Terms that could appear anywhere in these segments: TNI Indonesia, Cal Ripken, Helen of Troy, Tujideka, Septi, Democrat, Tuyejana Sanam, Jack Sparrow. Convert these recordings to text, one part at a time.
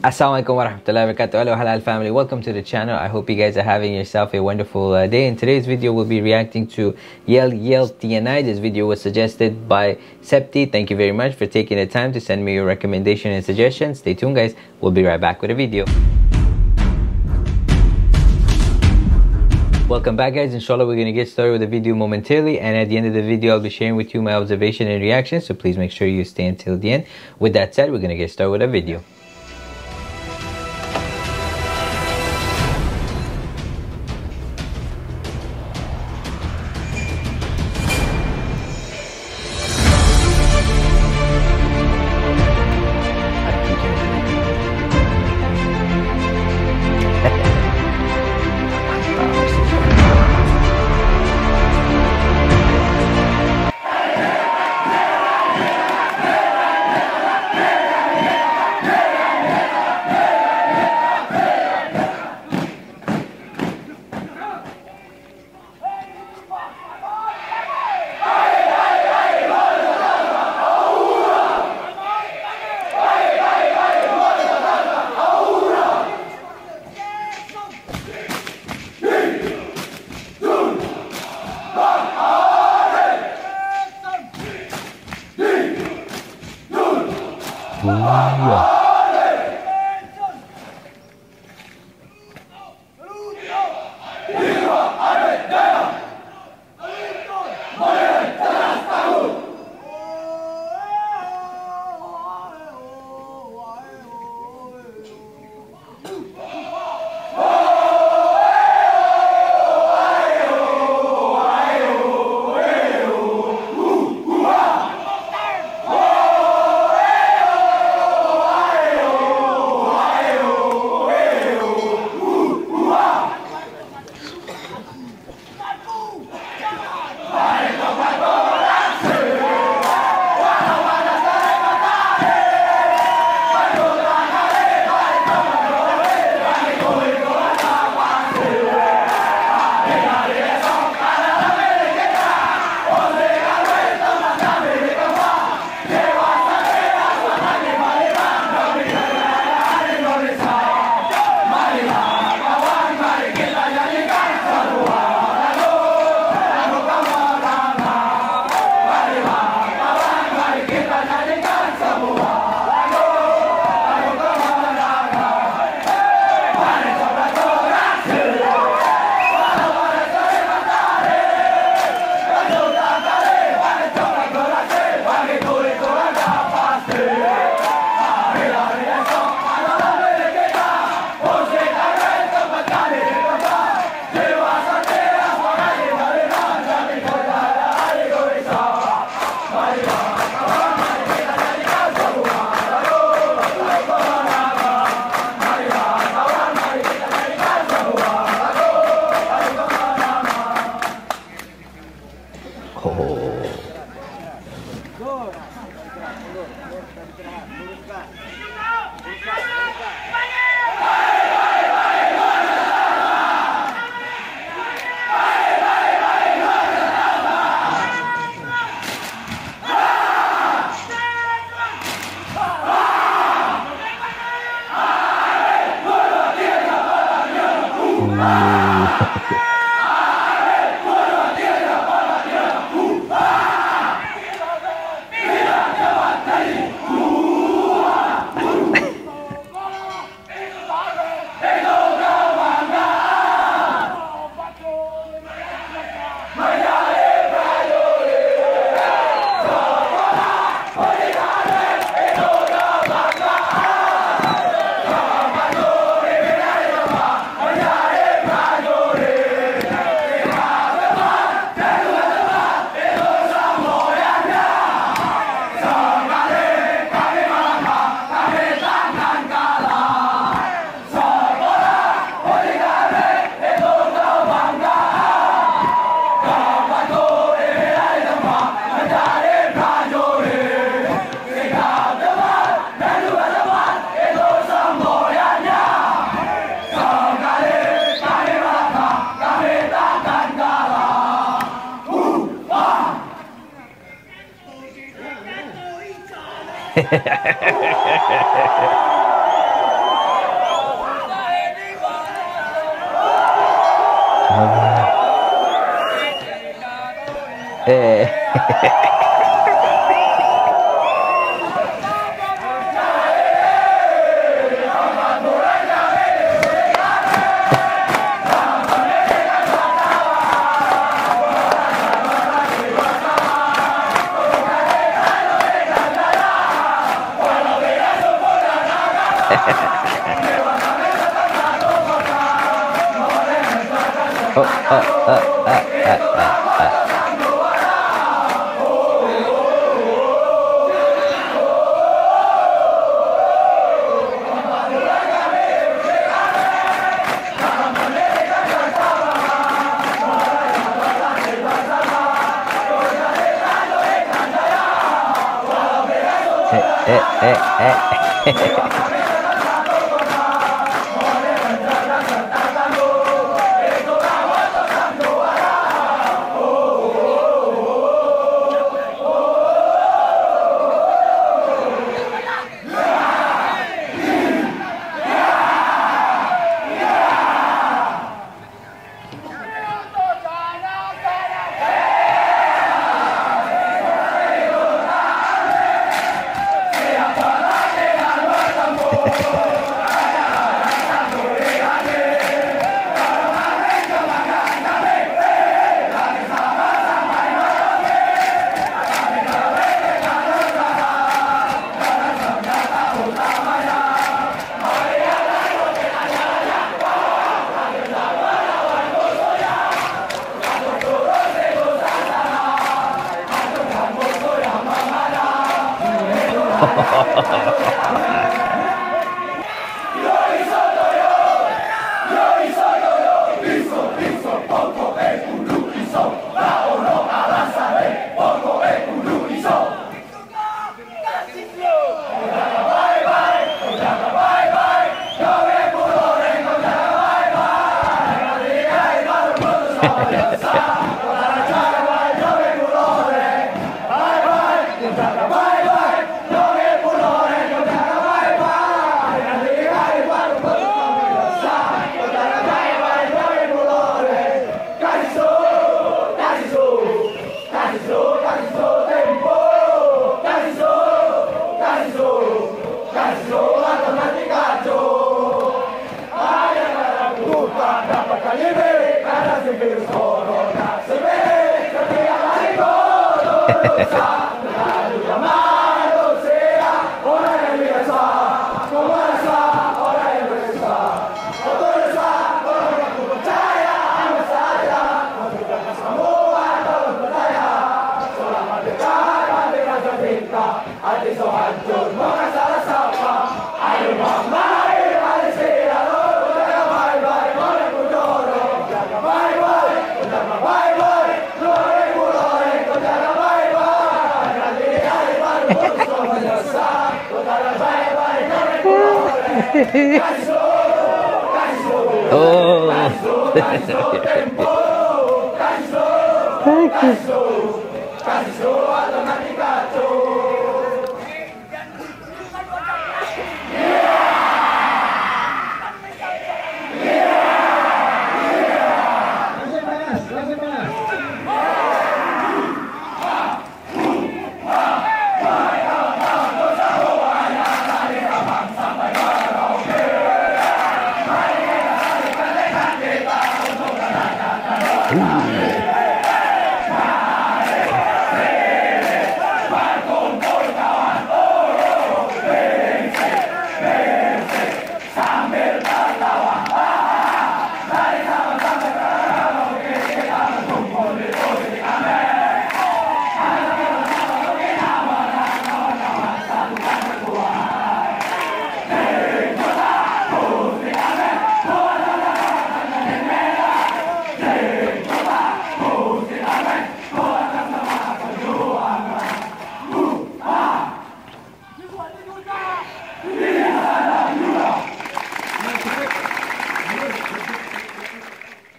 Assalamualaikum warahmatullahi wabarakatuh. Hello halal family, welcome to the channel. I hope you guys are having yourself a wonderful day. In today's video we'll be reacting to Yell TNI. This video was suggested by Septi. Thank you very much for taking the time to send me your recommendation and suggestions. Stay tuned guys, we'll be right back with a video. Welcome back guys, inshallah we're going to get started with the video momentarily, and at the end of the video I'll be sharing with you my observation and reaction, so please make sure you stay until the end. With that said, we're going to get started with a video.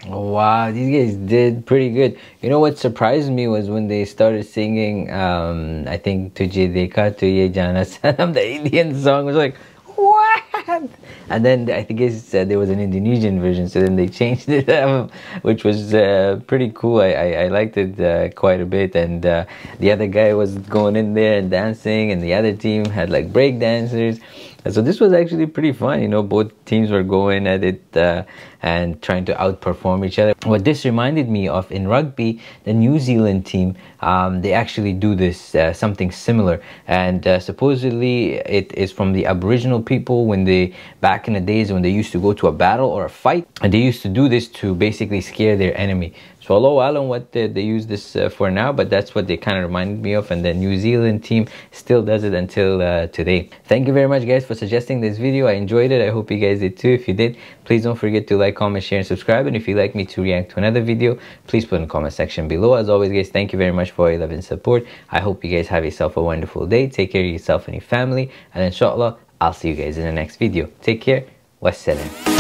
Wow, these guys did pretty good. You know what surprised me was when they started singing, I think Tujideka, Tuyejana Sanam, the Indian song. I was like, what? Dad. And then I guess there was an Indonesian version, so then they changed it, which was pretty cool. I liked it quite a bit. And the other guy was going in there and dancing, and the other team had like break dancers. So this was actually pretty fun, you know, both teams were going at it and trying to outperform each other. What this reminded me of in rugby, the New Zealand team, they actually do this, something similar. And supposedly it is from the Aboriginal people when they, back in the days when they used to go to a battle or a fight, and they used to do this to basically scare their enemy. So although I don't know what they use this for now, but that's what they kind of reminded me of, and the New Zealand team still does it until today. Thank you very much guys for suggesting this video. I enjoyed it. I hope you guys did too. If you did, please don't forget to like, comment, share, and subscribe. And if you'd like me to react to another video, please put in the comment section below. As always guys, thank you very much for your love and support. I hope you guys have yourself a wonderful day. Take care of yourself and your family. And inshallah, I'll see you guys in the next video. Take care. Wassalam.